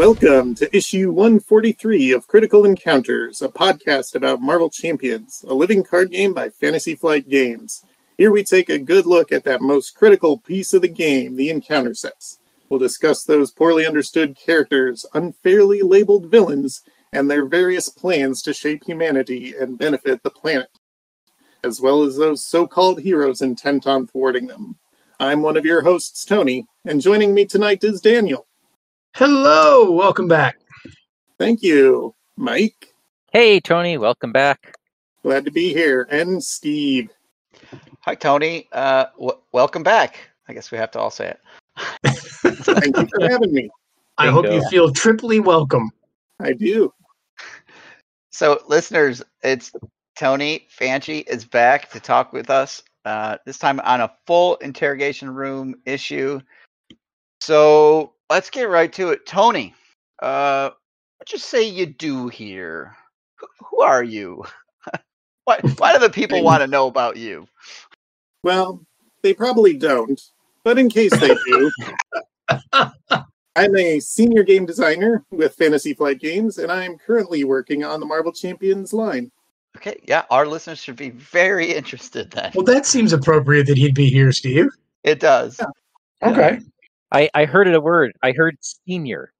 Welcome to issue 143 of Critical Encounters, a podcast about Marvel Champions, a living card game by Fantasy Flight Games. Here we take a good look at that most critical piece of the game, the encounter sets. We'll discuss those poorly understood characters, unfairly labeled villains, and their various plans to shape humanity and benefit the planet, as well as those so-called heroes intent on thwarting them. I'm one of your hosts, Tony, and joining me tonight is Daniel. Hello, welcome back. Thank you, Mike. Hey, Tony, welcome back. Glad to be here. And Steve. Hi, Tony. Welcome back. I guess we have to all say it. Thank you for having me. I hope you feel triply welcome. I do. So, listeners, it's Tony Fanchi is back to talk with us, this time on a full interrogation room issue. So let's get right to it. Tony, let's just say you do here. Who are you? Why do the people want to know about you? Well, they probably don't, but in case they do, I'm a senior game designer with Fantasy Flight Games, and I'm currently working on the Marvel Champions line. Okay, yeah, our listeners should be very interested then. Well, that seems appropriate that he'd be here, Steve. It does. Yeah. Okay. I heard it a word. I heard senior.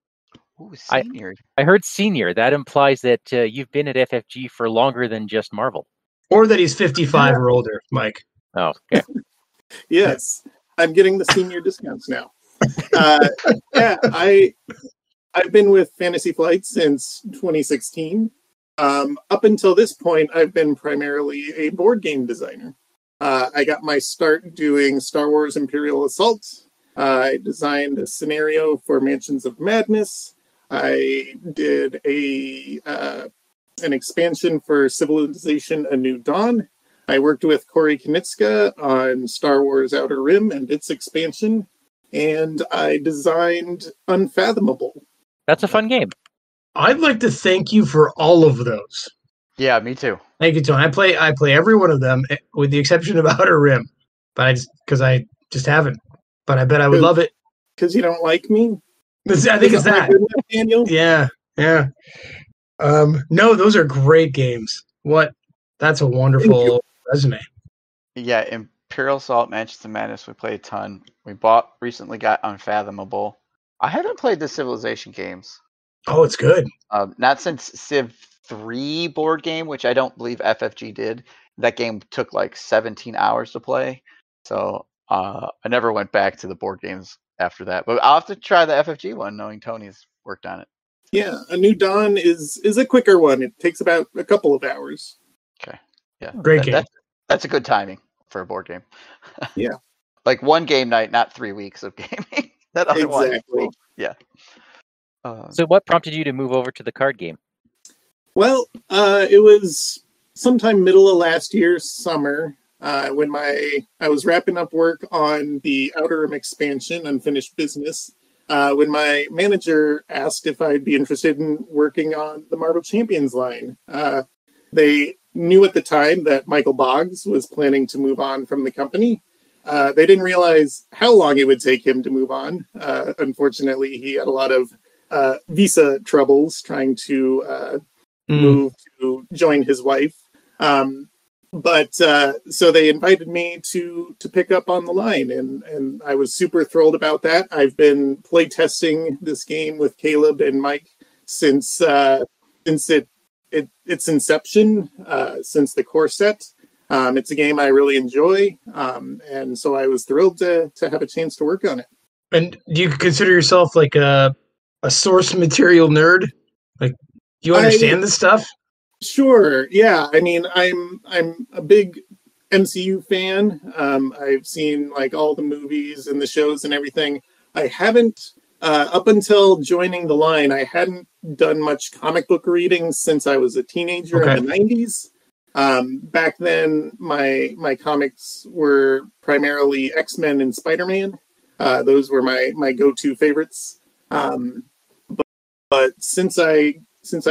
Ooh, senior. I heard senior. That implies that you've been at FFG for longer than just Marvel. Or that he's 55 or older, Mike. Oh, okay. Yes. I'm getting the senior discounts now. I've been with Fantasy Flight since 2016. Up until this point, I've been primarily a board game designer. I got my start doing Star Wars Imperial Assault. I designed a scenario for Mansions of Madness. I did an expansion for Civilization A New Dawn. I worked with Corey Konitska on Star Wars Outer Rim and its expansion. And I designed Unfathomable. That's a fun game. I'd like to thank you for all of those. Yeah, me too. Thank you, Tony. I play every one of them with the exception of Outer Rim, because I just haven't. But I bet I would love it. Because you don't like me? I think it's that. Daniel? Yeah. No, those are great games. What? That's a wonderful resume. Yeah, Imperial Assault, Mansions of Madness, we play a ton. We recently got Unfathomable. I haven't played the Civilization games. Oh, it's good. Not since Civ 3 board game, which I don't believe FFG did. That game took like 17 hours to play. So I never went back to the board games after that, but I'll have to try the FFG one, knowing Tony's worked on it. Yeah, A New Dawn is a quicker one. It takes about a couple of hours. Okay, yeah, great game. That's a good timing for a board game. Yeah, like one game night, not 3 weeks of gaming. That other exactly. One, yeah. So, what prompted you to move over to the card game? Well, it was sometime middle of last year's summer. When I was wrapping up work on the Outer Rim expansion, Unfinished Business, when my manager asked if I'd be interested in working on the Marvel Champions line. They knew at the time that Michael Boggs was planning to move on from the company. They didn't realize how long it would take him to move on. Unfortunately, he had a lot of visa troubles trying to move to join his wife. But so they invited me to pick up on the line, and I was super thrilled about that. I've been playtesting this game with Caleb and Mike since its inception, since the core set. It's a game I really enjoy, and so I was thrilled to have a chance to work on it. And do you consider yourself like a source material nerd? Like, do you understand this stuff? Sure. Yeah. I mean, I'm a big MCU fan. I've seen like all the movies and the shows and everything. I haven't, up until joining the line, I hadn't done much comic book reading since I was a teenager in the 90s. Back then, my comics were primarily X-Men and Spider-Man. Those were my go-to favorites. But since I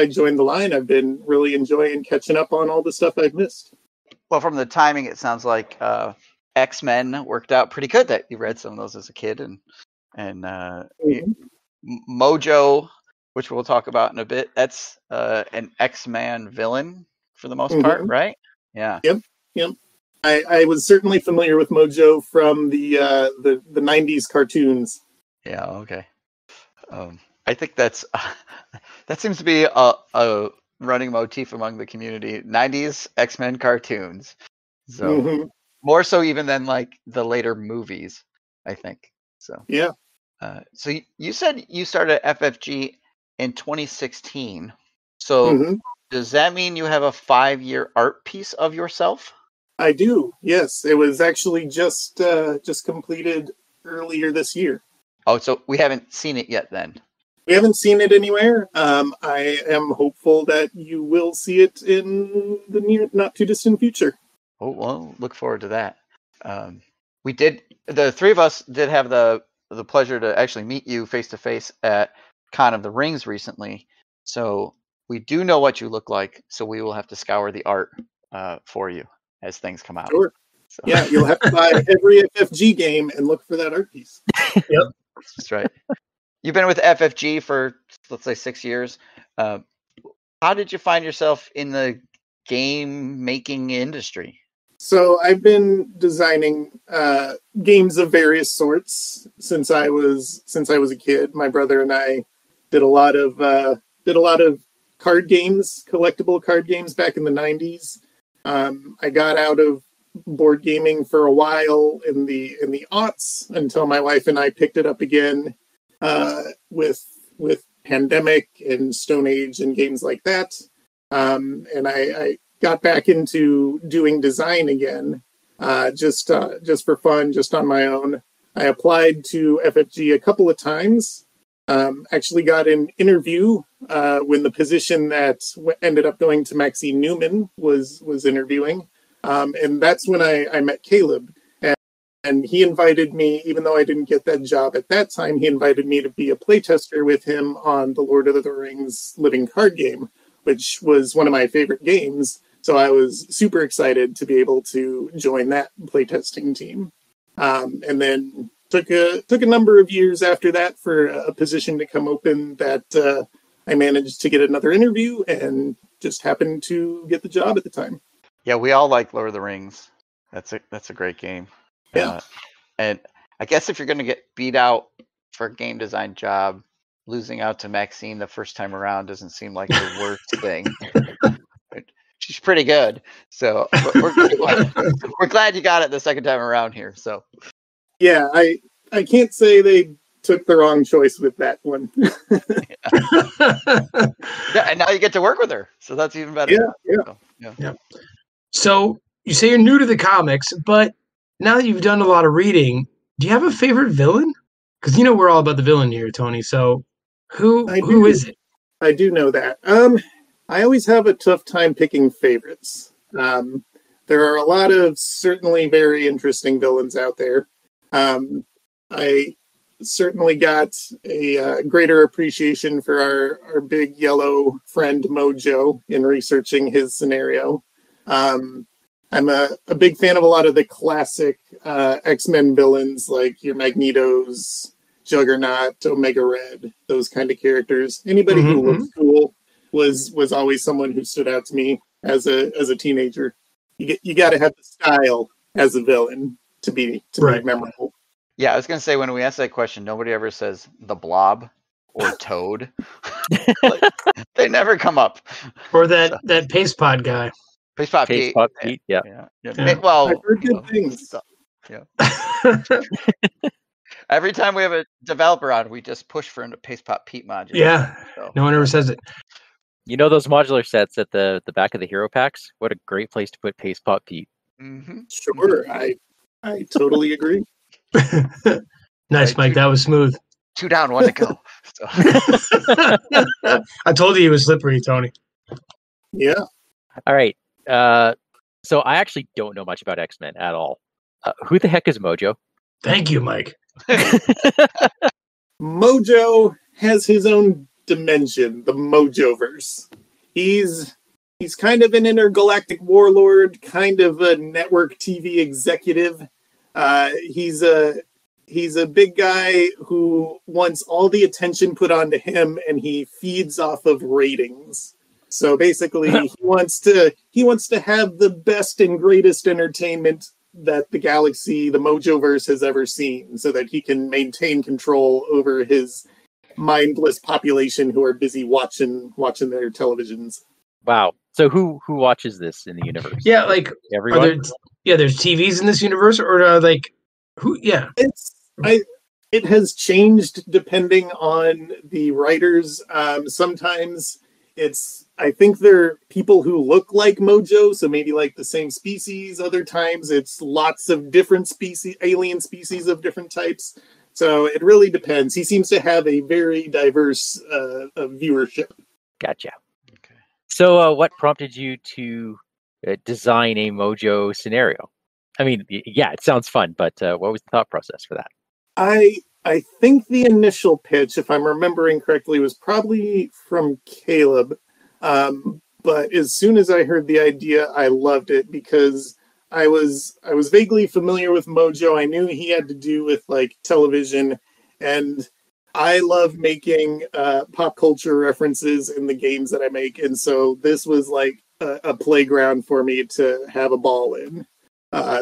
joined the line, I've been really enjoying catching up on all the stuff I've missed. Well, from the timing, it sounds like X-Men worked out pretty good that you read some of those as a kid. And Mojo which we'll talk about in a bit. That's an X-Man villain for the most part, right? Yeah. Yep. I was certainly familiar with Mojo from the 90s cartoons. Yeah, okay. I think that's that seems to be a running motif among the community. 90s X-Men cartoons. So more so even than like the later movies, I think. So yeah. So you said you started FFG in 2016. So does that mean you have a 5-year art piece of yourself? I do. Yes, it was actually just completed earlier this year. Oh, so we haven't seen it yet then. We haven't seen it anywhere. I am hopeful that you will see it in the near, not too distant future. Oh, well, look forward to that. We did. The three of us did have the pleasure to actually meet you face to face at Con of the Rings recently. So we do know what you look like. So we will have to scour the art for you as things come out. Sure. So. Yeah, you'll have to buy every FFG game and look for that art piece. Yep, that's right. You've been with FFG for, let's say, 6 years. How did you find yourself in the game making industry? So I've been designing games of various sorts since I was a kid. My brother and I did a lot of card games, collectible card games back in the 90s. I got out of board gaming for a while in the aughts until my wife and I picked it up again with Pandemic and Stone Age and games like that. And I got back into doing design again, just for fun, just on my own. I applied to FFG a couple of times. Actually got an interview when the position that ended up going to Maxine Newman was interviewing. And that's when I met Caleb. And he invited me, even though I didn't get that job at that time, he invited me to be a playtester with him on the Lord of the Rings living card game, which was one of my favorite games. So I was super excited to be able to join that playtesting team. And then took a number of years after that for a position to come open that I managed to get another interview and just happened to get the job at the time. Yeah, we all like Lord of the Rings. That's a great game. Yeah. And I guess if you're going to get beat out for a game design job, losing out to Maxine the first time around doesn't seem like the worst thing. She's pretty good. So we're glad you got it the second time around here. So yeah, I can't say they took the wrong choice with that one. Yeah, and now you get to work with her. So that's even better. Yeah. So you say you're new to the comics, but now that you've done a lot of reading, do you have a favorite villain? Because you know we're all about the villain here, Tony. So who is it? I do know that. I always have a tough time picking favorites. There are a lot of certainly very interesting villains out there. I certainly got a greater appreciation for our big yellow friend Mojo in researching his scenario. I'm a big fan of a lot of the classic X-Men villains, like your Magneto's, Juggernaut, Omega Red, those kind of characters. Anybody who looked cool was always someone who stood out to me as a teenager. You got to have the style as a villain to be memorable. Yeah, I was going to say, when we ask that question, nobody ever says the Blob or Toad. Like, they never come up. Or that Paste Pod guy. Paste Pop Pete. Yeah. Well, I've heard good things. Yeah. Every time we have a developer on, we just push for him to Paste Pop Pete modular. Yeah. So. No one ever says it. You know those modular sets at the back of the hero packs? What a great place to put Paste Pop Pete. Mm-hmm. Sure. I totally agree. Nice, right, Mike. That was smooth. 2 down, 1 to go. So. I told you he was slippery, Tony. Yeah. All right. So I actually don't know much about X-Men at all. Who the heck is Mojo? Thank you, Mike. Mojo has his own dimension, the Mojoverse. He's kind of an intergalactic warlord, kind of a network TV executive. He's a He's a big guy who wants all the attention put onto him, and he feeds off of ratings. So basically, he wants to have the best and greatest entertainment that the galaxy, the Mojoverse, has ever seen, so that he can maintain control over his mindless population who are busy watching their televisions. Wow. So who watches this in the universe? Yeah, like everyone. There's TVs in this universe, or like who? Yeah, it has changed depending on the writers. Sometimes it's, I think they're people who look like Mojo, so maybe like the same species. Other times it's lots of different species, alien species of different types. So it really depends. He seems to have a very diverse viewership. Gotcha. Okay. So what prompted you to design a Mojo scenario? I mean, yeah, it sounds fun, but what was the thought process for that? I think the initial pitch, if I'm remembering correctly, was probably from Caleb. But as soon as I heard the idea, I loved it because I was vaguely familiar with Mojo. I knew he had to do with like television, and I love making pop culture references in the games that I make. And so this was like a playground for me to have a ball in.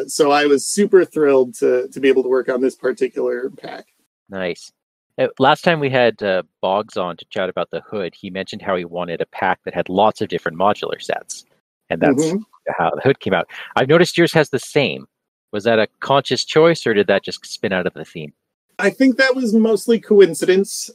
So I was super thrilled to be able to work on this particular pack. Nice. Last time we had Boggs on to chat about the Hood, he mentioned how he wanted a pack that had lots of different modular sets. And that's how the Hood came out. I've noticed yours has the same. Was that a conscious choice, or did that just spin out of the theme? I think that was mostly coincidence.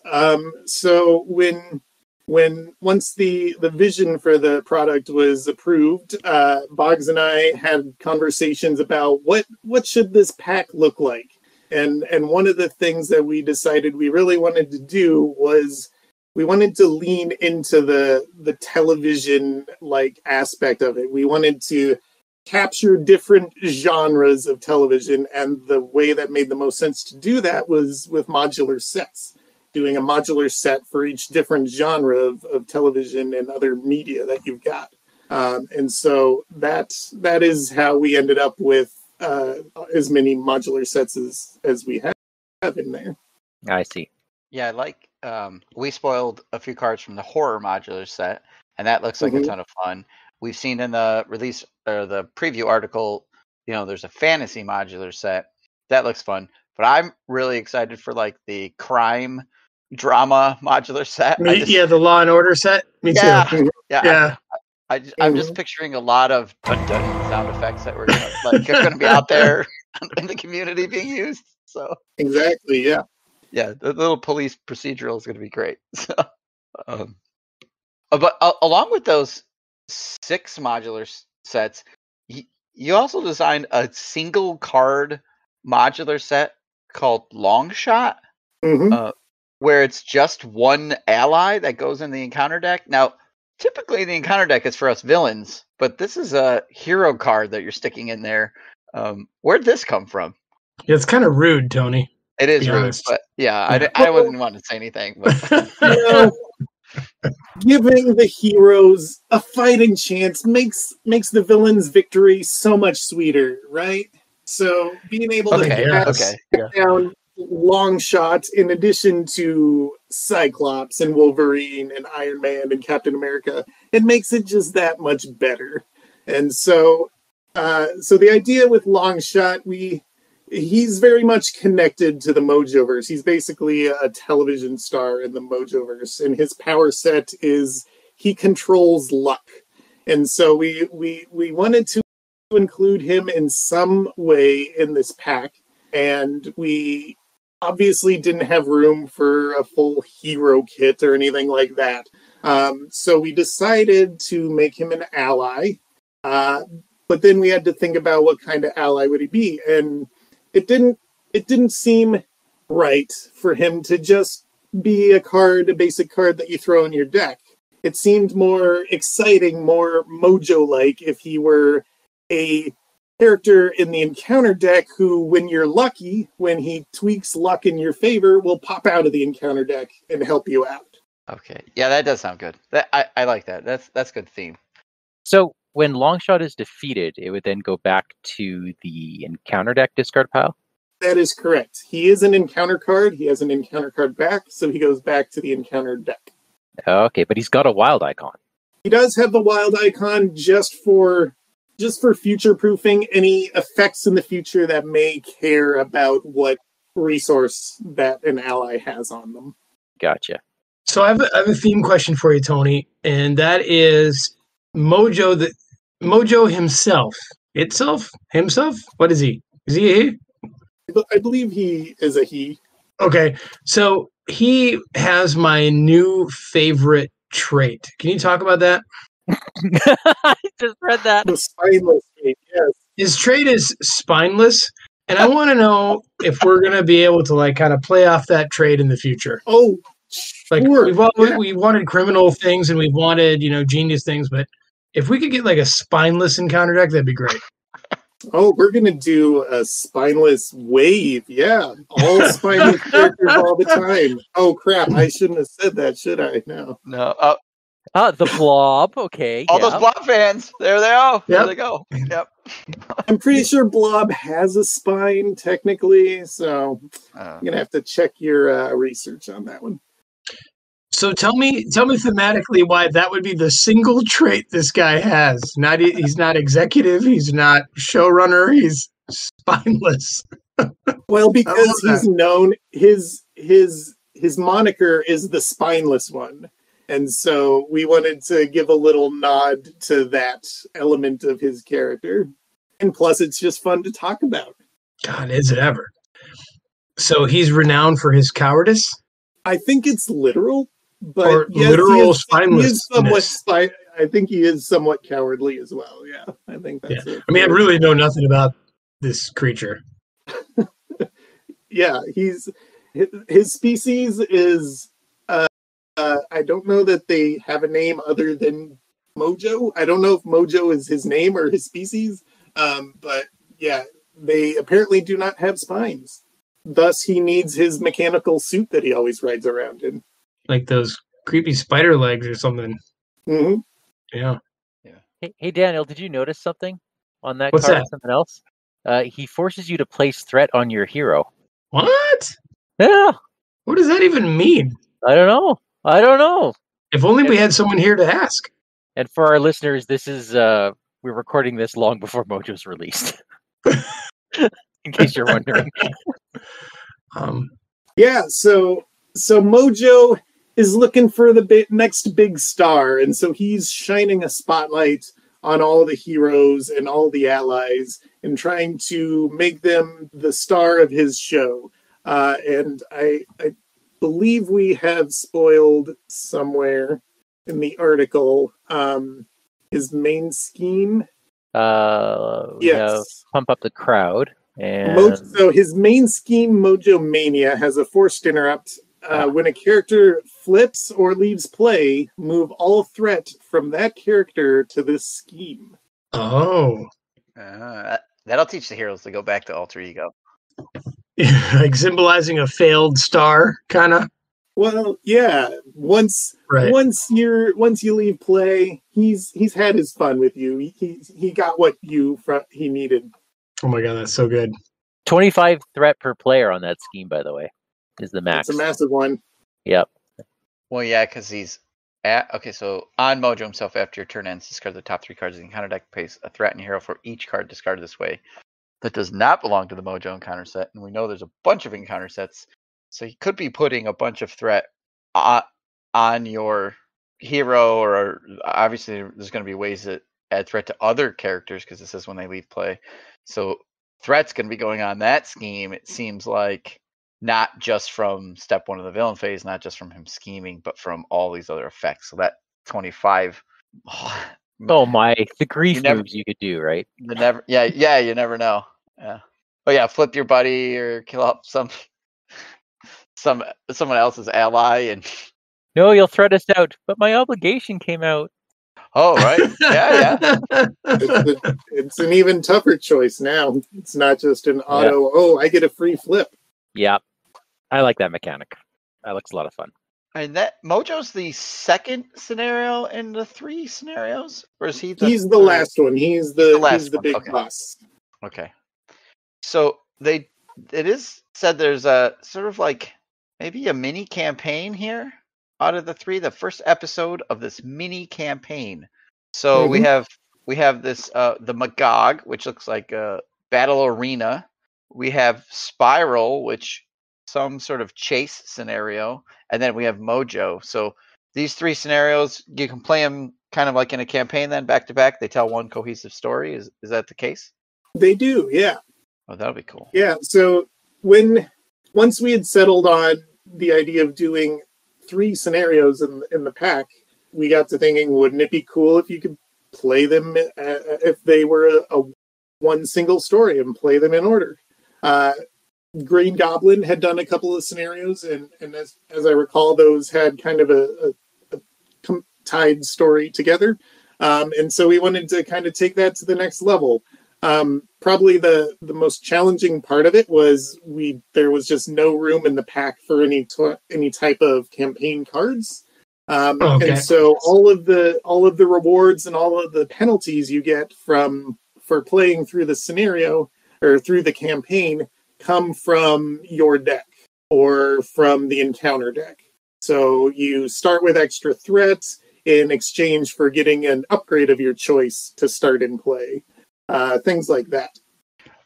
So once the vision for the product was approved, Boggs and I had conversations about what should this pack look like. And one of the things that we decided we really wanted to do was we wanted to lean into the television like aspect of it. We wanted to capture different genres of television, and the way that made the most sense to do that was with modular sets, doing a modular set for each different genre of television and other media that you've got. And so that is how we ended up with as many modular sets as we have in there. I see. Yeah, like we spoiled a few cards from the horror modular set, and that looks like a ton of fun. We've seen in the release or the preview article, you know, there's a fantasy modular set. That looks fun. But I'm really excited for like the crime drama modular set. The Law and Order set. Me too. Yeah. I'm just picturing a lot of dun-dun sound effects that are going to be out there in the community being used. So exactly, yeah. Yeah, the little police procedural is going to be great. So, but along with those 6 modular sets, you also designed a single card modular set called Longshot, where it's just one ally that goes in the encounter deck. Now, typically the encounter deck is for us villains, but this is a hero card that you're sticking in there. Where'd this come from? Yeah, it's kind of rude, Tony. It is rude, but yeah, I wouldn't want to say anything. But giving the heroes a fighting chance makes the villain's victory so much sweeter, right? So being able to down Longshot, in addition to Cyclops and Wolverine and Iron Man and Captain America, it makes it just that much better. And so, so the idea with Longshot, he's very much connected to the Mojoverse. He's basically a television star in the Mojoverse, and his power set is he controls luck. And so we wanted to include him in some way in this pack, and we obviously didn't have room for a full hero kit or anything like that. So we decided to make him an ally, but then we had to think about what kind of ally would he be, and it didn't seem right for him to just be a basic card that you throw in your deck. It seemed more exciting, more Mojo-like if he were a character in the encounter deck who, when you're lucky, when he tweaks luck in your favor, will pop out of the encounter deck and help you out. Okay. Yeah, that does sound good. I like that. That's good theme. So when Longshot is defeated, it would then go back to the encounter deck discard pile? That is correct. He is an encounter card. He has an encounter card back, so he goes back to the encounter deck. Okay, but he's got a wild icon. He does have the wild icon just for future proofing any effects in the future that may care about what resource that an ally has on them. Gotcha. So I have a theme question for you, Tony, and that is Mojo. The Mojo himself. What is he? Is he a he? I believe he is a he. Okay, so he has my new favorite trait. Can you talk about that? I just read that. The spineless trait, yes. His trait is spineless, and I want to know if we're going to be able to like kind of play off that trait in the future. Oh, like sure. We wanted criminal things and we wanted, you know, genius things, but if we could get like a spineless encounter deck, that'd be great. Oh, we're going to do a spineless wave. Yeah, all spineless characters all the time. Oh, crap. I shouldn't have said that, should I? No. The Blob. Okay. All those Blob fans. There they are. Yep. There they go. Yep. I'm pretty sure Blob has a spine, technically, so I'm going to have to check your research on that one. So tell me thematically why that would be the single trait this guy has. He's not executive. He's not showrunner. He's spineless. Well, because he's known, his moniker is the spineless one. And so we wanted to give a little nod to that element of his character. And plus, it's just fun to talk about. God, is it ever. So he's renowned for his cowardice? I think it's literal. But or yes, literal spinelessness. I think he is somewhat cowardly as well. Yeah, I think that's it. I mean, I really know nothing about this creature. Yeah, his species is. I don't know that they have a name other than Mojo. I don't know if Mojo is his name or his species. But yeah, they apparently do not have spines. Thus, he needs his mechanical suit that he always rides around in. Like those creepy spider legs or something. Mm-hmm. Yeah. Hey, Daniel, did you notice something on that card? Or something else? He forces you to place threat on your hero. What? Yeah. What does that even mean? I don't know. If only we had someone here to ask. And for our listeners, this is we're recording this long before Mojo's released. In case you're wondering. Yeah. So Mojo is looking for the next big star, and so he's shining a spotlight on all the heroes and all the allies and trying to make them the star of his show. And I believe we have spoiled somewhere in the article his main scheme. Pump up the crowd. And so his main scheme, Mojo Mania, has a forced interrupt. When a character flips or leaves play, move all threat from that character to this scheme. Oh. That'll teach the heroes to go back to alter ego. Like symbolizing a failed star, kind of? Well, yeah. Once you leave play, he's had his fun with you. He got what he needed. Oh my god, that's so good. 25 threat per player on that scheme, by the way. Is the max. It's a massive one. Yep. Well, yeah, because he's so on Mojo himself, after your turn ends, discard the top three cards of the encounter deck, place a threat and hero for each card discarded this way that does not belong to the Mojo encounter set. And we know there's a bunch of encounter sets, so he could be putting a bunch of threat on your hero, or obviously there's going to be ways that add threat to other characters because this is when they leave play. So threats can be going on that scheme. It seems like. Not just from step one of the villain phase, not just from him scheming, but from all these other effects. So that 25. Oh my, the grief moves you could do, right? You never know. Yeah. Oh yeah, flip your buddy or kill up someone else's ally and. No, you'll threat us out, but my obligation came out. Oh right, yeah. It's an even tougher choice now. It's not just an auto. Yeah. Oh, I get a free flip. Yeah. I like that mechanic. That looks a lot of fun. And that Mojo's the second scenario in the three scenarios, or is he? He's the last one. He's the big boss. Okay. So they it is said there's a sort of like maybe a mini campaign here. Out of the three, the first episode of this mini campaign. So we have this the Magog, which looks like a battle arena. We have Spiral, which some sort of chase scenario, and then we have Mojo. So these three scenarios, you can play them kind of like in a campaign, then back to back. They tell one cohesive story. Is that the case? They do, yeah. Oh, that'll be cool. Yeah. So once we had settled on the idea of doing three scenarios in the pack, we got to thinking, wouldn't it be cool if you could play them if they were a one single story and play them in order? Green Goblin had done a couple of scenarios, and as I recall, those had kind of a tied story together, and so we wanted to kind of take that to the next level. Probably the most challenging part of it was there was just no room in the pack for any type of campaign cards. And so all of the rewards and all of the penalties you get for playing through the scenario or through the campaign come from your deck or from the encounter deck. So you start with extra threats in exchange for getting an upgrade of your choice to start in play. Things like that.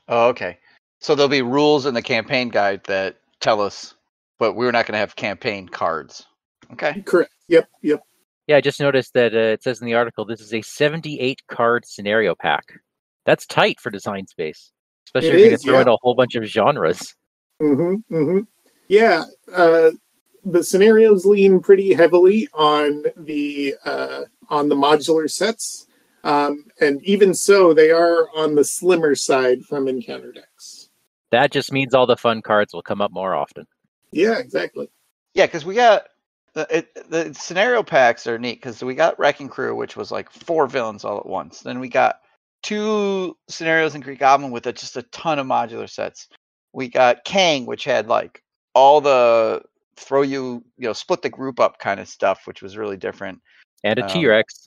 Oh, okay. So there'll be rules in the campaign guide that tell us, but we're not going to have campaign cards. Okay. Correct. Yep. Yeah, I just noticed that it says in the article, this is a 78-card scenario pack. That's tight for design space, especially if you're going to throw in a whole bunch of genres. Yeah, the scenarios lean pretty heavily on the modular sets. And even so, they are on the slimmer side from encounter decks. That just means all the fun cards will come up more often. Yeah, exactly. Yeah, because we got the scenario packs are neat because we got Wrecking Crew, which was like 4 villains all at once. Then we got 2 scenarios in Green Goblin with just a ton of modular sets. We got Kang, which had like all the split the group up kind of stuff, which was really different. And a T-Rex.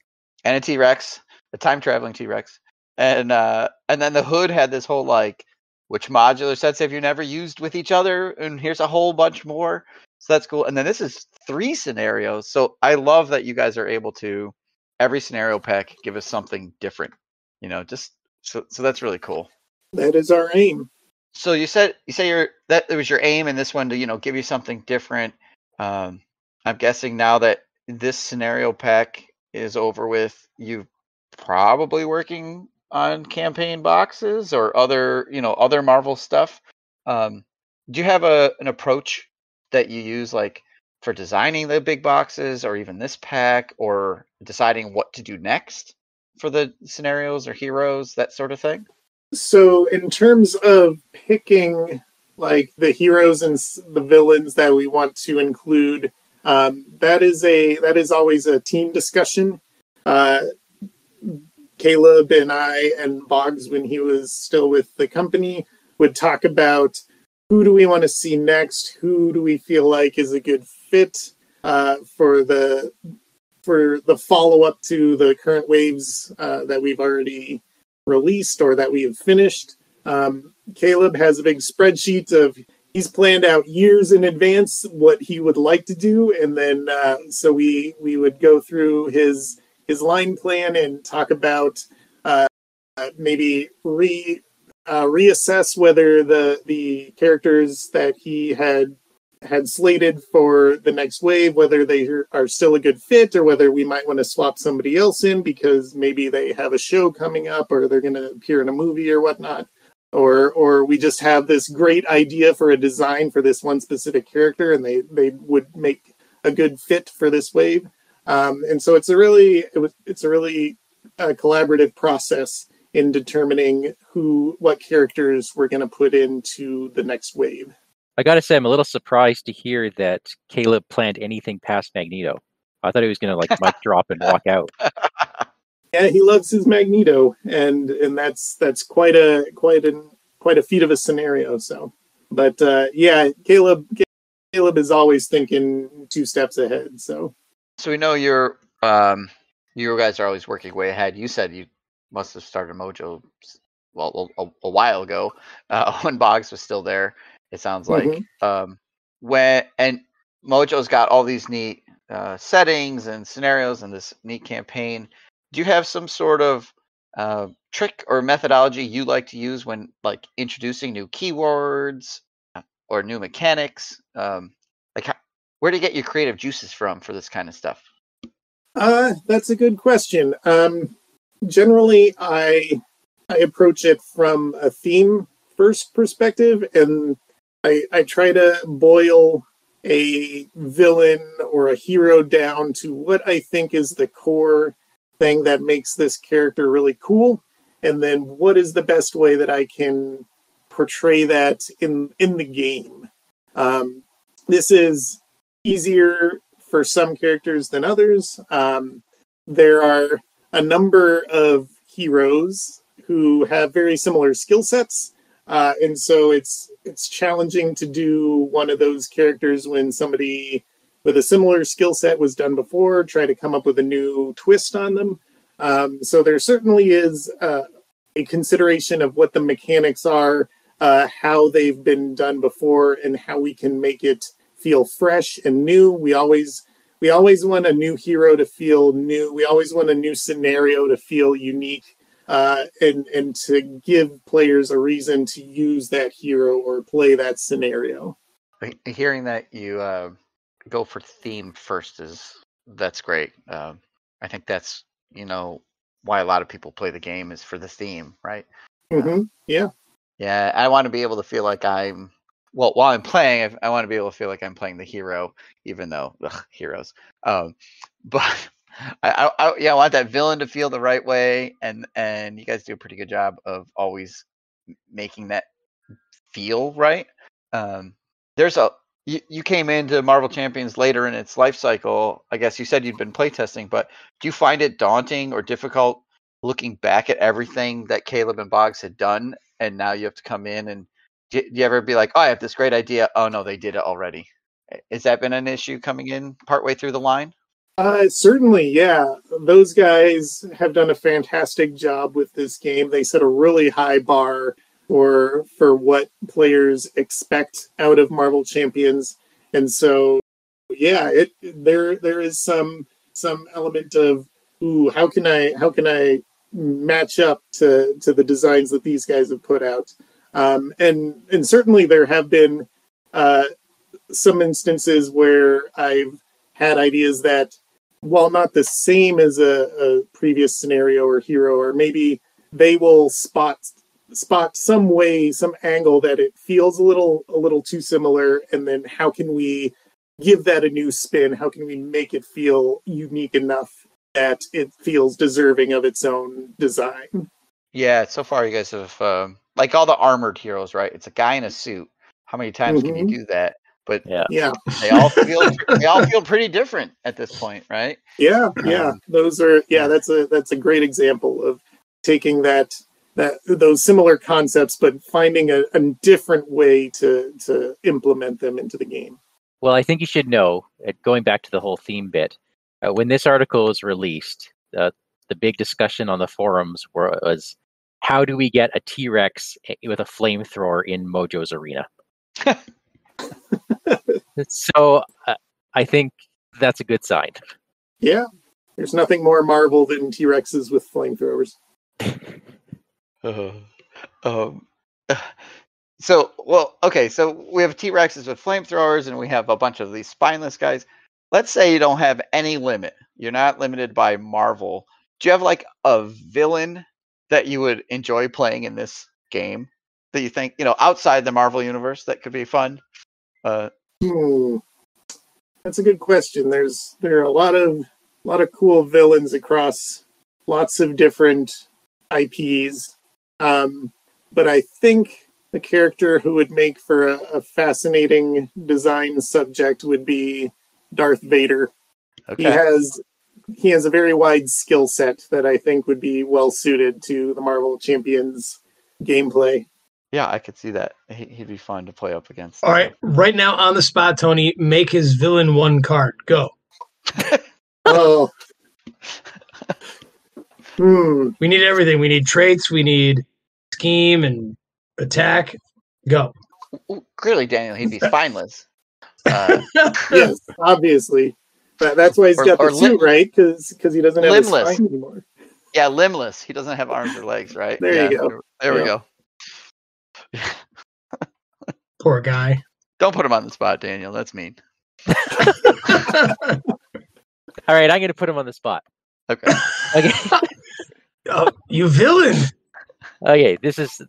A time-traveling T-Rex. And then the Hood had this whole, like, which modular sets have you never used with each other? And here's a whole bunch more. So that's cool. And then this is 3 scenarios. So I love that you guys are able to, every scenario pack, give us something different. You know, just so that's really cool. That is our aim. So you say it was your aim in this one to, you know, give you something different. I'm guessing now that this scenario pack is over with, you've probably working on campaign boxes or other Marvel stuff. Do you have an approach that you use, like for designing the big boxes or even this pack, or deciding what to do next for the scenarios or heroes, that sort of thing? So in terms of picking like the heroes and the villains that we want to include, that is always a team discussion. Caleb and I and Boggs, when he was still with the company, would talk about who do we want to see next, who do we feel like is a good fit for the follow-up to the current waves that we've already released or that we have finished. Caleb has a big spreadsheet of, he's planned out years in advance what he would like to do, and then so we would go through his line plan and talk about maybe reassess whether the characters that he had slated for the next wave, whether they are still a good fit or whether we might want to swap somebody else in because maybe they have a show coming up or they're going to appear in a movie or whatnot. Or we just have this great idea for a design for this one specific character and they would make a good fit for this wave. And so it's a really collaborative process in determining what characters we're going to put into the next wave. I got to say, I'm a little surprised to hear that Caleb planned anything past Magneto. I thought he was going to like mic drop and walk out. Yeah, he loves his Magneto, and that's quite a feat of a scenario. So, but yeah, Caleb is always thinking 2 steps ahead. So we know you guys are always working way ahead. You said you must have started Mojo well, a while ago, when Boggs was still there, it sounds like. Mm-hmm. And Mojo's got all these neat settings and scenarios and this neat campaign. Do you have some sort of trick or methodology you like to use when like introducing new keywords or new mechanics? Where do you get your creative juices from for this kind of stuff? That's a good question. Generally, I approach it from a theme first perspective, and I try to boil a villain or a hero down to what I think is the core thing that makes this character really cool, and then what is the best way that I can portray that in the game. This is easier for some characters than others. There are a number of heroes who have very similar skill sets, and so it's challenging to do one of those characters when somebody with a similar skill set was done before, try to come up with a new twist on them. So there certainly is a consideration of what the mechanics are, how they've been done before, and how we can make it feel fresh and new. We always want a new hero to feel new. We always want a new scenario to feel unique, and to give players a reason to use that hero or play that scenario. Hearing that you go for theme first that's great. I think that's why a lot of people play the game is for the theme, right? Mm-hmm. Yeah. I want to be able to feel like I'm. Well, while I'm playing, I want to be able to feel like I'm playing the hero, even though heroes. But I want that villain to feel the right way, and you guys do a pretty good job of always making that feel right. You came into Marvel Champions later in its life cycle. I guess you said you'd been playtesting, but do you find it daunting or difficult looking back at everything that Caleb and Boggs had done, and now you have to come in and? Do you ever be like, oh, I have this great idea. Oh, no, they did it already. Has that been an issue coming in partway through the line? Certainly, yeah. Those guys have done a fantastic job with this game. They set a really high bar for what players expect out of Marvel Champions. And so, yeah, there is some element of, ooh, how can I match up to the designs that these guys have put out? And certainly there have been some instances where I've had ideas that, while not the same as a previous scenario or hero, or maybe they will spot some way, some angle that it feels a little too similar, and then how can we give that a new spin? How can we make it feel unique enough that it feels deserving of its own design? Yeah, so far you guys have... Like all the armored heroes, right? It's a guy in a suit. How many times mm-hmm. can you do that? But yeah, they all feel pretty different at this point, right? Yeah. That's a great example of taking those similar concepts, but finding a different way to implement them into the game. Well, I think you should know. Going back to the whole theme bit, when this article was released, the big discussion on the forums was. How do we get a T-Rex with a flamethrower in Mojo's arena? So I think that's a good sign. Yeah. There's nothing more Marvel than T-Rexes with flamethrowers. So we have T-Rexes with flamethrowers, and we have a bunch of these spineless guys. Let's say you don't have any limit. You're not limited by Marvel. Do you have like a villain that you would enjoy playing in this game that you think, outside the Marvel universe that could be fun? That's a good question. There are a lot of cool villains across lots of different IPs. But I think the character who would make for a fascinating design subject would be Darth Vader. Okay. He has a very wide skill set that I think would be well suited to the Marvel Champions gameplay. Yeah, I could see that. He'd be fun to play up against. All right, right now on the spot, Tony, make his villain one card. Go. Oh. We need everything. We need traits. We need scheme and attack. Go. Clearly, Daniel, he'd be spineless. Yes, obviously. But that's why he's got the suit, right? Because he doesn't have a spine anymore. Yeah, limbless. He doesn't have arms or legs, right? There you go. There we go. Poor guy. Don't put him on the spot, Daniel. That's mean. All right, I'm going to put him on the spot. Okay. Oh, you villain. Okay, this is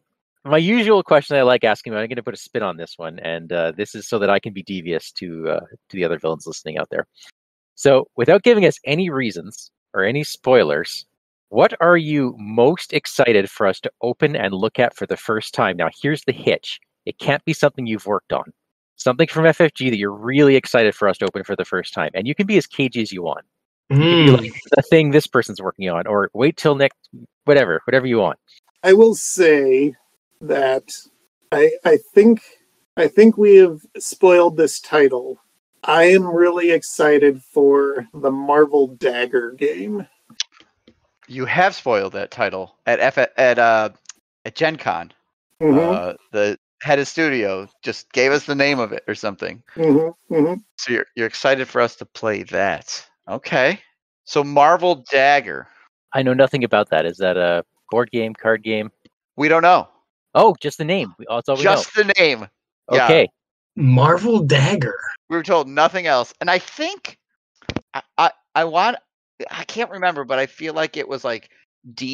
my usual question I like asking about. I'm going to put a spin on this one, and this is so that I can be devious to the other villains listening out there. So, without giving us any reasons or any spoilers, what are you most excited for us to open and look at for the first time? Now, here's the hitch. It can't be something you've worked on. Something from FFG that you're really excited for us to open for the first time. And you can be as cagey as you want. You can be like, the thing this person's working on, or wait till next, whatever you want. I will say that I think we have spoiled this title. I am really excited for the Marvel Dagger game. You have spoiled that title at Gen Con. Mm-hmm. The head of studio just gave us the name of it or something. Mm-hmm. Mm-hmm. So you're excited for us to play that. Okay. So Marvel Dagger. I know nothing about that. Is that a board game, card game? We don't know. Oh, just the name. That's all we know. Just the name. Okay. Yeah. Marvel Dagger. We were told nothing else. And I think I can't remember, but I feel like it was like D.A.G,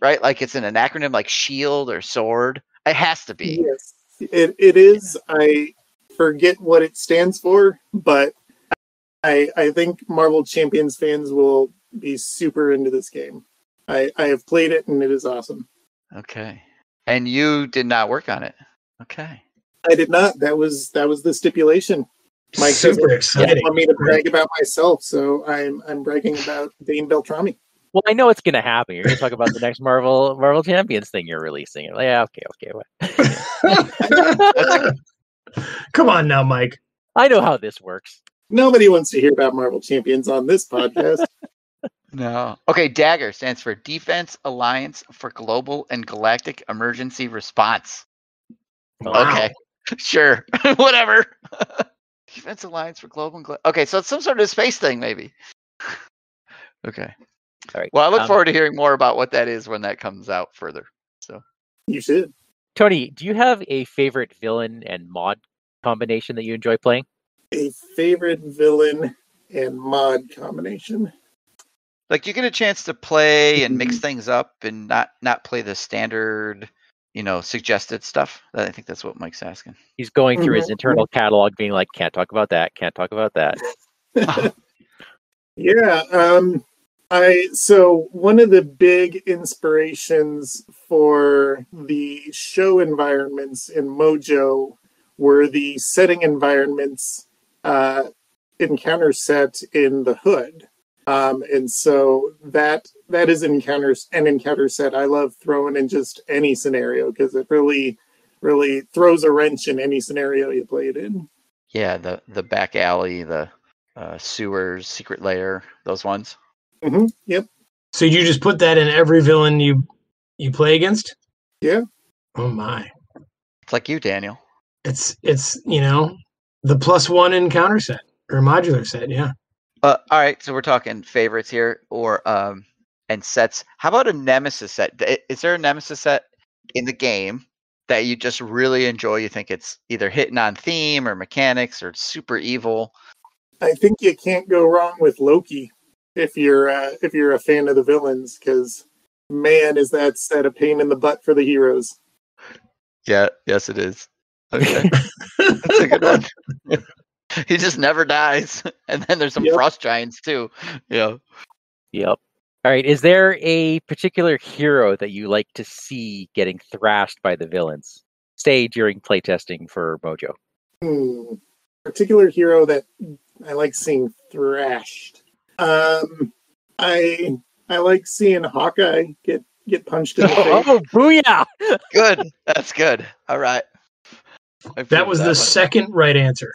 right? Like it's in an acronym like shield or sword. It has to be. Yes, it is. I forget what it stands for, but I think Marvel Champions fans will be super into this game. I have played it and it is awesome. Okay. And you did not work on it. Okay. I did not. That was the stipulation. Mike super excited. Want me to brag about myself, so I'm bragging about Dane Beltrami. Well, I know it's going to happen. You're going to talk about the next Marvel Champions thing you're releasing. Like, yeah, okay. Come on now, Mike. I know how this works. Nobody wants to hear about Marvel Champions on this podcast. No. Okay, Dagger stands for Defense Alliance for Global and Galactic Emergency Response. Wow. Okay, sure, whatever. Defense Alliance for Global and Global. Okay, so it's some sort of space thing, maybe. Okay. All right. Well, I look forward to hearing more about what that is when that comes out further. So you should. Tony, do you have a favorite villain and mod combination that you enjoy playing? A favorite villain and mod combination. Like you get a chance to play and mix things up and not play the standard, suggested stuff. I think that's what Mike's asking. He's going through his internal catalog being like, can't talk about that. Can't talk about that. Yeah. So one of the big inspirations for the show environments in Mojo were the setting environments encounter set in The Hood. And so that is an encounter set I love throwing in just any scenario because it really, really throws a wrench in any scenario you play it in. Yeah, the back alley, the sewers, secret lair, those ones. Mm-hmm. Yep. So you just put that in every villain you play against? Yeah. Oh my! It's like you, Daniel. It's the +1 encounter set or modular set, yeah. All right, so we're talking favorites here, or and sets. How about a nemesis set? Is there a nemesis set in the game that you just really enjoy? You think it's either hitting on theme or mechanics or super evil? I think you can't go wrong with Loki if you're a fan of the villains, because man, is that set a pain in the butt for the heroes? Yeah, yes, it is. Okay, that's a good one. He just never dies. And then there's some frost giants too. Yeah. Yep. All right. Is there a particular hero that you like to see getting thrashed by the villains, say during playtesting for Mojo? Particular hero that I like seeing thrashed. I like seeing Hawkeye get punched in the face. Oh, booyah! Good. That's good. All right. That was the second right answer.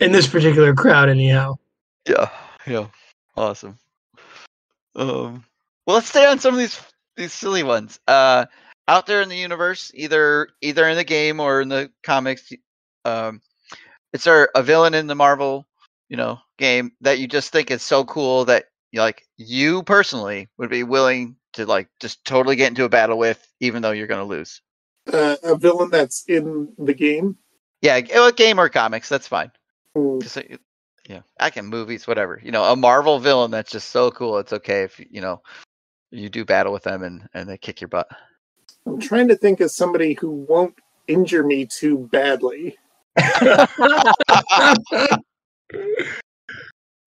In this particular crowd, anyhow. Yeah. Awesome. Well, let's stay on some of these silly ones. Out there in the universe, either in the game or in the comics, it's a villain in the Marvel, game that you just think is so cool that you personally would be willing to just totally get into a battle with, even though you're going to lose. A villain that's in the game. Yeah, a game or comics, that's fine. Yeah, acting, movies, whatever. A Marvel villain that's just so cool. It's okay if you do battle with them and they kick your butt. I'm trying to think of somebody who won't injure me too badly.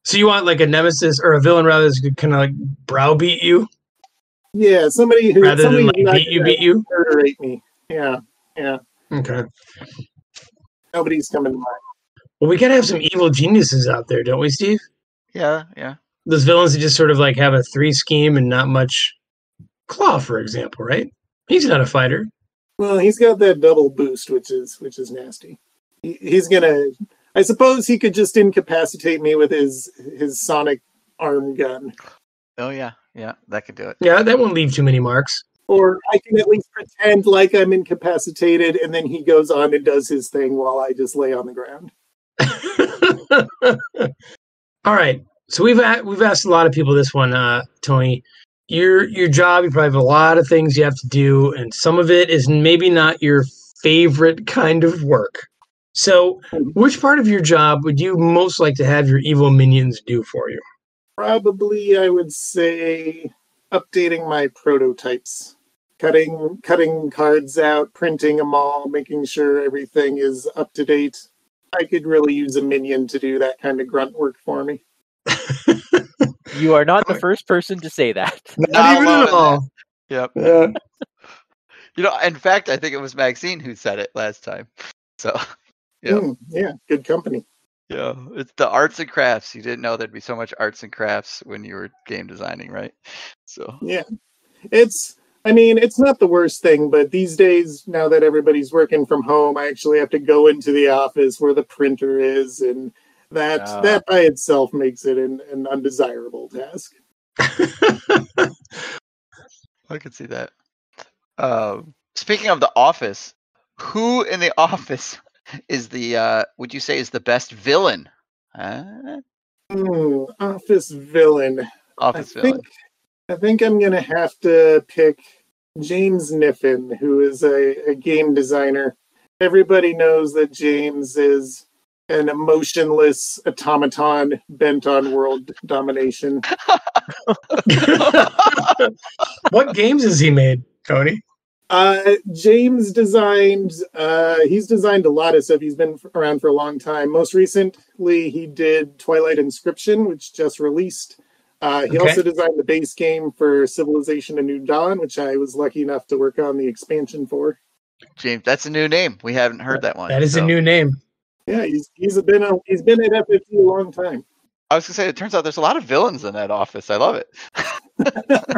So you want a nemesis or a villain rather that's kind of browbeat you? Yeah, somebody who rather somebody than beat you. Murderate me. Yeah. Okay. Nobody's coming to mind. Well, we gotta have some evil geniuses out there, don't we, Steve? Yeah. Those villains that just sort of have a three scheme and not much. Claw, for example, right? He's not a fighter. Well, he's got that double boost, which is nasty. He's gonna. I suppose he could just incapacitate me with his sonic arm gun. Oh yeah, that could do it. Yeah, that won't leave too many marks. Or I can at least pretend like I'm incapacitated, and then he goes on and does his thing while I just lay on the ground. All right, so we've asked a lot of people this one, Tony. Your job, you probably have a lot of things you have to do, and some of it is maybe not your favorite kind of work. So which part of your job would you most like to have your evil minions do for you? Probably, I would say, updating my prototypes, cutting cards out, printing them all, making sure everything is up to date. I could really use a minion to do that kind of grunt work for me. You are not the first person to say that. Not even at all. Yep. Yeah. In fact, I think it was Maxine who said it last time. So, yeah. Yeah, good company. Yeah, it's the arts and crafts. You didn't know there'd be so much arts and crafts when you were game designing, right? So, yeah. It's not the worst thing, but these days, now that everybody's working from home, I actually have to go into the office where the printer is, and that by itself makes it an undesirable task. I could see that. Speaking of the office, who in the office is would you say is the best villain? Office villain. I think I'm going to have to pick James Niffin, who is a game designer. Everybody knows that James is an emotionless automaton bent on world domination. What games has he made, Tony? James designed... he's designed a lot of stuff. He's been around for a long time. Most recently, he did Twilight Inscription, which just released... he also designed the base game for Civilization A New Dawn, which I was lucky enough to work on the expansion for. James, that's a new name. We haven't heard that one. That is a new name. Yeah, he's been at FFG a long time. I was going to say, it turns out there's a lot of villains in that office. I love it.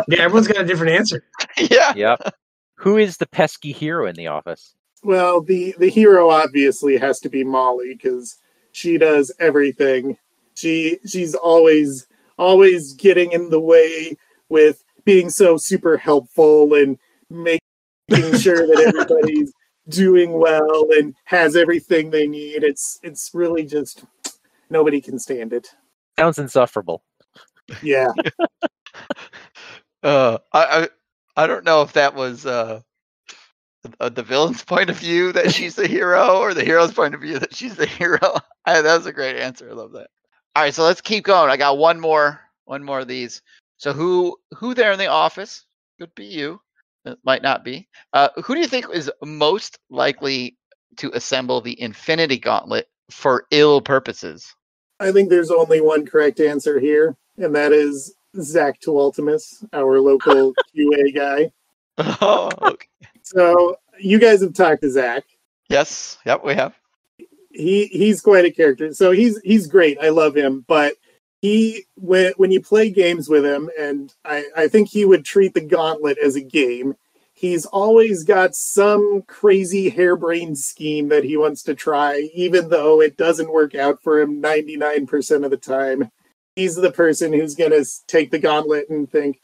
Yeah, everyone's got a different answer. Yeah. Yep. Who is the pesky hero in the office? Well, the hero obviously has to be Molly, because she does everything. She's always getting in the way with being so super helpful and making sure that everybody's doing well and has everything they need. It's really just nobody can stand it. Sounds insufferable. Yeah. I don't know if that was the villain's point of view that she's the hero or the hero's point of view that she's the hero. That was a great answer. I love that. All right, so let's keep going. I got one more of these. So who there in the office, could be you, it might not be. Who do you think is most likely to assemble the Infinity Gauntlet for ill purposes? I think there's only one correct answer here, and that is Zach Tuultimus, our local QA guy. Oh, okay. So you guys have talked to Zach. Yes, yep, we have. He's quite a character. So he's great. I love him. But when you play games with him, and I think he would treat the gauntlet as a game, he's always got some crazy harebrained scheme that he wants to try, even though it doesn't work out for him 99% of the time. he's the person who's going to take the gauntlet and think,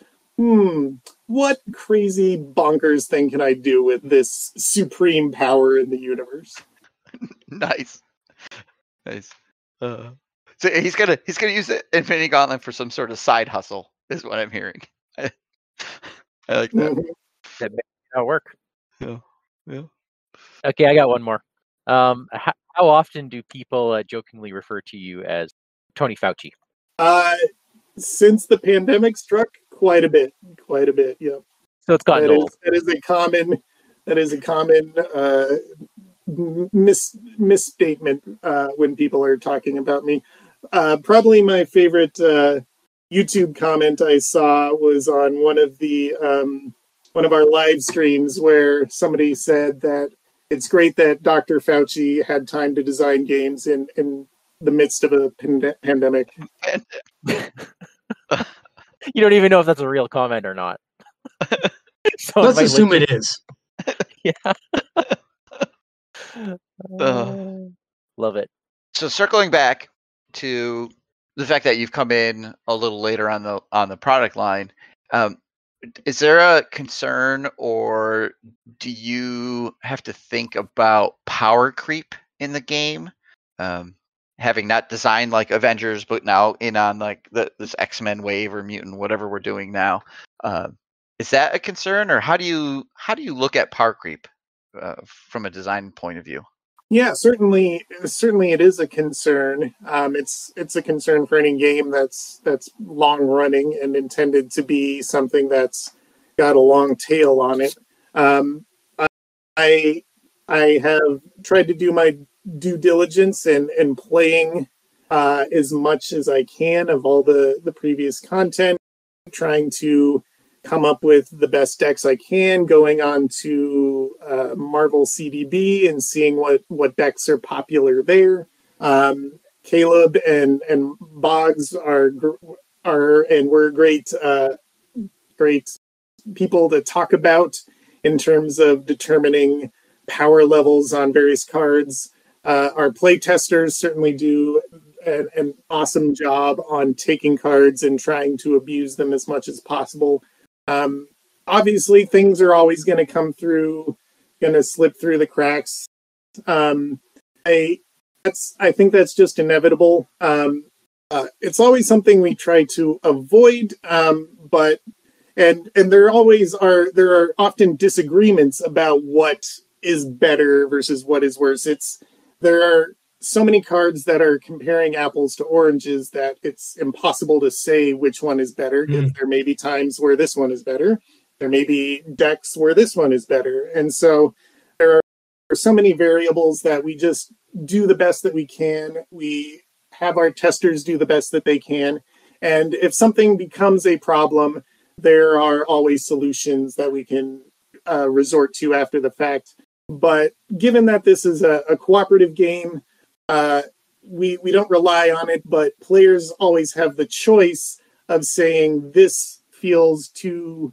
what crazy bonkers thing can I do with this supreme power in the universe? Nice. So he's gonna use the Infinity Gauntlet for some sort of side hustle, is what I'm hearing. I like that. That may not work. Yeah. Okay, I got one more. How often do people jokingly refer to you as Tony Fauci? Since the pandemic struck, quite a bit. Yeah. So it's gotten old. That is a common misstatement when people are talking about me. Probably my favorite YouTube comment I saw was on one of our live streams where somebody said that it's great that Dr. Fauci had time to design games in the midst of a pandemic. You don't even know if that's a real comment or not. So let's assume it is. Yeah. Love it. So circling back to the fact that you've come in a little later on the product line, is there a concern, or do you have to think about power creep in the game? Having not designed like Avengers, but now in on like this X-Men wave or mutant, whatever we're doing now, is that a concern, or how do you look at power creep? From a design point of view? Yeah, certainly it is a concern. It's a concern for any game that's long running and intended to be something that's got a long tail on it. I have tried to do my due diligence and playing as much as I can of all the previous content, trying to come up with the best decks I can, going on to Marvel CDB and seeing what decks are popular there. Caleb and Boggs were great people to talk about in terms of determining power levels on various cards. Our playtesters certainly do an awesome job on taking cards and trying to abuse them as much as possible. Obviously things are always going to come through, going to slip through the cracks. I think that's just inevitable. It's always something we try to avoid, but there are often disagreements about what is better versus what is worse. There are so many cards that are comparing apples to oranges that it's impossible to say which one is better. Mm. There may be times where this one is better. There may be decks where this one is better. And so there are so many variables that we just do the best that we can. We have our testers do the best that they can. And if something becomes a problem, there are always solutions that we can resort to after the fact. But given that this is a cooperative game, we don't rely on it, but players always have the choice of saying this feels too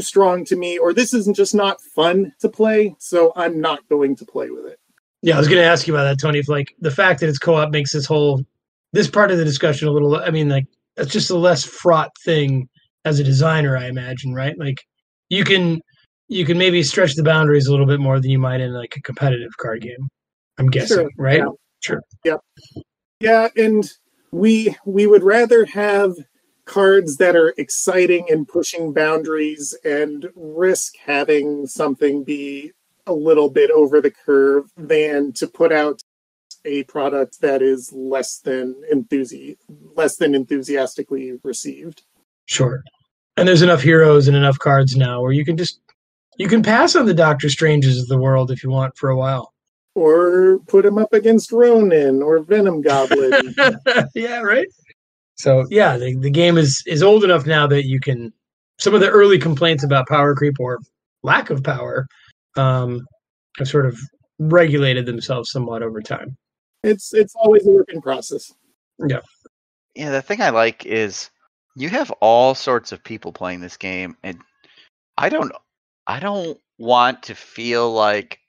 strong to me, or this isn't just not fun to play, so I'm not going to play with it. Yeah, I was going to ask you about that, Tony. If, like, the fact that it's co-op makes this part of the discussion a little. I mean, like, it's just a less fraught thing as a designer, I imagine, right? Like, you can maybe stretch the boundaries a little bit more than you might in like a competitive card game. I'm guessing, sure, right? Yeah. Sure. Yep. Yeah, and we would rather have cards that are exciting and pushing boundaries and risk having something be a little bit over the curve than to put out a product that is less than enthusiastically received. Sure. And there's enough heroes and enough cards now where you can pass on the Doctor Stranges of the world if you want for a while. Or put him up against Ronin or Venom Goblin. Yeah, right? So, yeah, the game is old enough now that you can... Some of the early complaints about power creep or lack of power have sort of regulated themselves somewhat over time. It's always a working process. Yeah. Yeah, the thing I like is you have all sorts of people playing this game, and I don't want to feel like...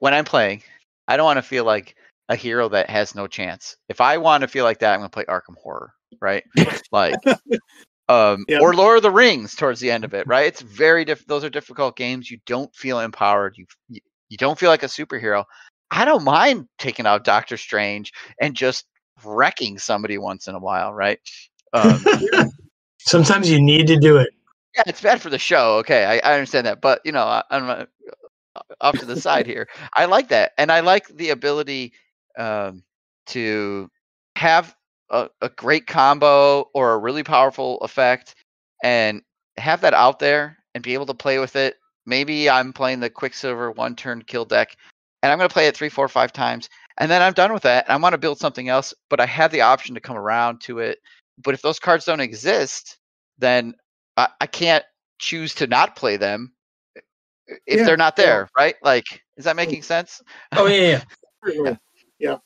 when I'm playing, I don't want to feel like a hero that has no chance. If I want to feel like that, I'm going to play Arkham Horror right? Like, or Lord of the Rings towards the end of it, right? It's very those are difficult games. You don't feel empowered. You don't feel like a superhero. I don't mind taking out Doctor Strange and just wrecking somebody once in a while, right? Sometimes you need to do it. Yeah, it's bad for the show. Okay, I understand that, but you know, I'm off to the side here. I like that, and I like the ability to have a great combo or a really powerful effect, and have that out there and be able to play with it. Maybe I'm playing the Quicksilver one-turn kill deck, and I'm going to play it 3, 4, 5 times, and then I'm done with that. And I want to build something else, but I have the option to come around to it. But if those cards don't exist, then I can't choose to not play them if they're not there, right? Like, is that making sense? Oh yeah.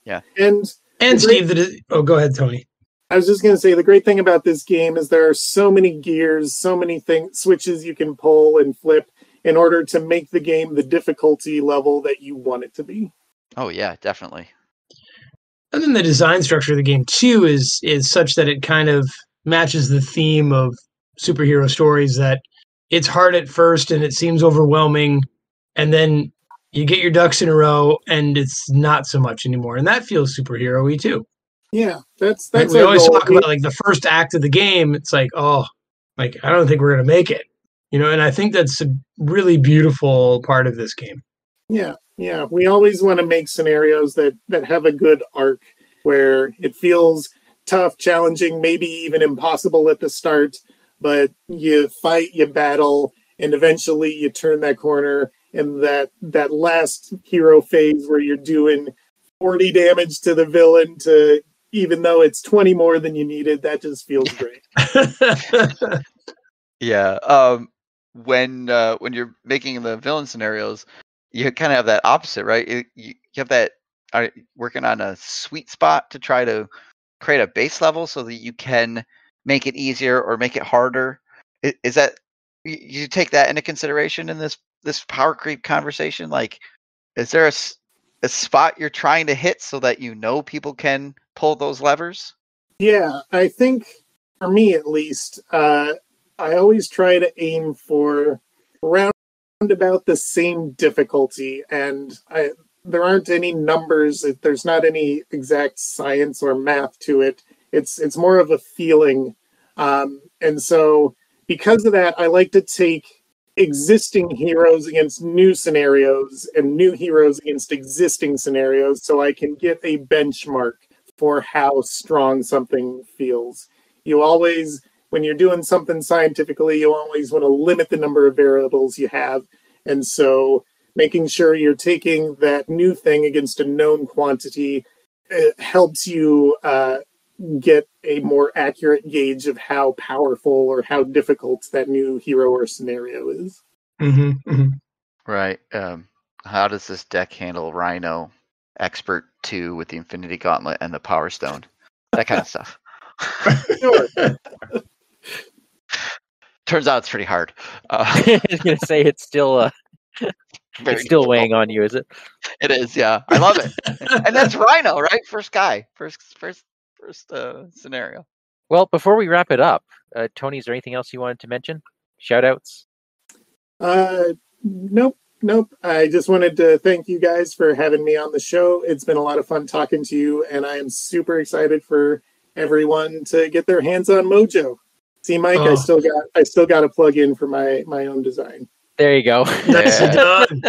And Steve, go ahead, Tony. I was just going to say the great thing about this game is there are so many gears, so many switches you can pull and flip in order to make the game the difficulty level that you want it to be. Oh yeah, definitely. And then the design structure of the game too is such that it kind of matches the theme of superhero stories, that it's hard at first and it seems overwhelming, and then you get your ducks in a row and it's not so much anymore, and that feels superhero-y too. Yeah, that's we always talk about, like, the first act of the game. It's like, oh, like, I don't think we're gonna make it, you know. And I think that's a really beautiful part of this game. Yeah, we always want to make scenarios that have a good arc, where it feels tough, challenging, maybe even impossible at the start. But you fight, you battle, and eventually you turn that corner, and that last hero phase where you're doing 40 damage to the villain, to even though it's 20 more than you needed, that just feels great. Yeah. When you're making the villain scenarios, you kind of have that opposite, right? You have that working on a sweet spot to try to create a base level so that you can make it easier or make it harder. Is that you take that into consideration in this power creep conversation? Like, is there a spot you're trying to hit so that you know people can pull those levers? Yeah, I think for me at least, I always try to aim for around about the same difficulty, and there aren't any numbers. There's not any exact science or math to it. It's more of a feeling. And so because of that, I like to take existing heroes against new scenarios and new heroes against existing scenarios, so I can get a benchmark for how strong something feels. You always, when you're doing something scientifically, you always want to limit the number of variables you have. And so making sure you're taking that new thing against a known quantity, it helps you get a more accurate gauge of how powerful or how difficult that new hero or scenario is. Mm-hmm, mm-hmm. Right. How does this deck handle Rhino Expert 2 with the Infinity Gauntlet and the Power Stone? That kind of stuff. Sure. Turns out it's pretty hard. I was going to say, it's still... It's still weighing on you, is it? It is, yeah. I love it. And that's Rhino, right? First guy. First scenario. Well, before we wrap it up, Tony, is there anything else you wanted to mention? Shout outs? Nope. I just wanted to thank you guys for having me on the show. It's been a lot of fun talking to you, and I am super excited for everyone to get their hands on Mojo. See, Mike, oh. I still got a plug in for my own design. There you go. Yeah.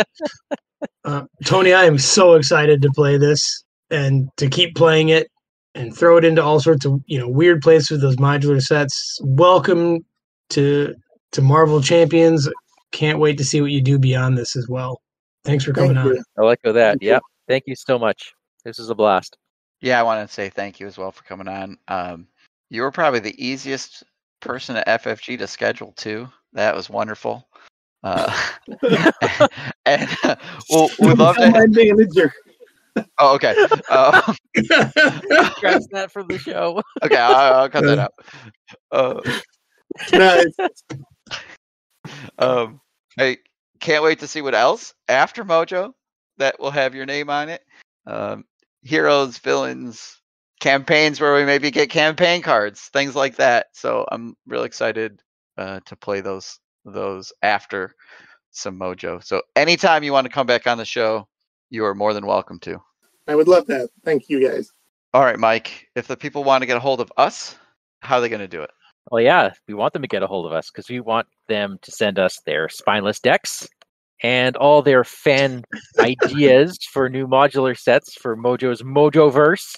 Tony, I am so excited to play this and to keep playing it and throw it into all sorts of, weird places with those modular sets. Welcome to Marvel Champions. Can't wait to see what you do beyond this as well. Thanks for coming on. I'll echo that. Yep. Thank you so much. This is a blast. Yeah, I want to say thank you as well for coming on. You were probably the easiest person at FFG to schedule too. That was wonderful. And we'd love to have manager. Oh, okay. Scratch that for the show. Okay, I'll cut that out. Nice. I can't wait to see what else after Mojo that will have your name on it. Heroes, villains, campaigns where we maybe get campaign cards, things like that. So I'm really excited to play those after some Mojo. So anytime you want to come back on the show, you are more than welcome to. I would love that. Thank you, guys. All right, Mike, if the people want to get a hold of us, how are they going to do it? Well, yeah, we want them to get a hold of us because we want them to send us their spineless decks and all their fan ideas for new modular sets for Mojo's Mojoverse.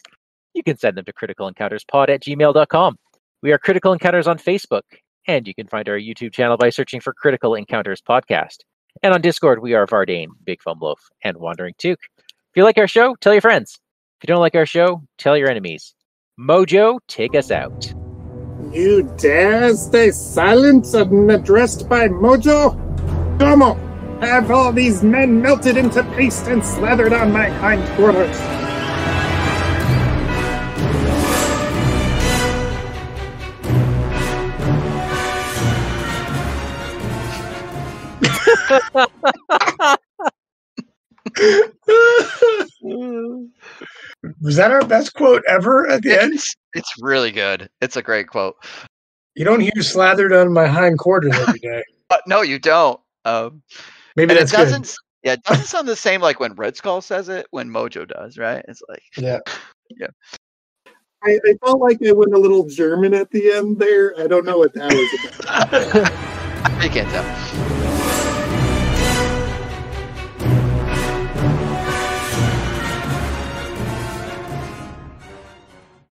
You can send them to criticalencounterspod@gmail.com. We are Critical Encounters on Facebook, and you can find our YouTube channel by searching for Critical Encounters Podcast. And on Discord, we are Vardane, Big Fumbloaf, and Wandering Took. If you like our show, tell your friends. If you don't like our show, tell your enemies. Mojo, take us out. You dare stay silent and addressed by Mojo? Domo, have all these men melted into paste and slathered on my hindquarters. Was that our best quote ever at the end? It's really good. It's a great quote. You don't hear slathered on my hindquarters every day. No, you don't. Maybe that's good. Yeah, it doesn't sound the same like when Red Skull says it, when Mojo does, right? It's like... Yeah. I felt like I went a little German at the end there. I don't know what that was about. I can't tell.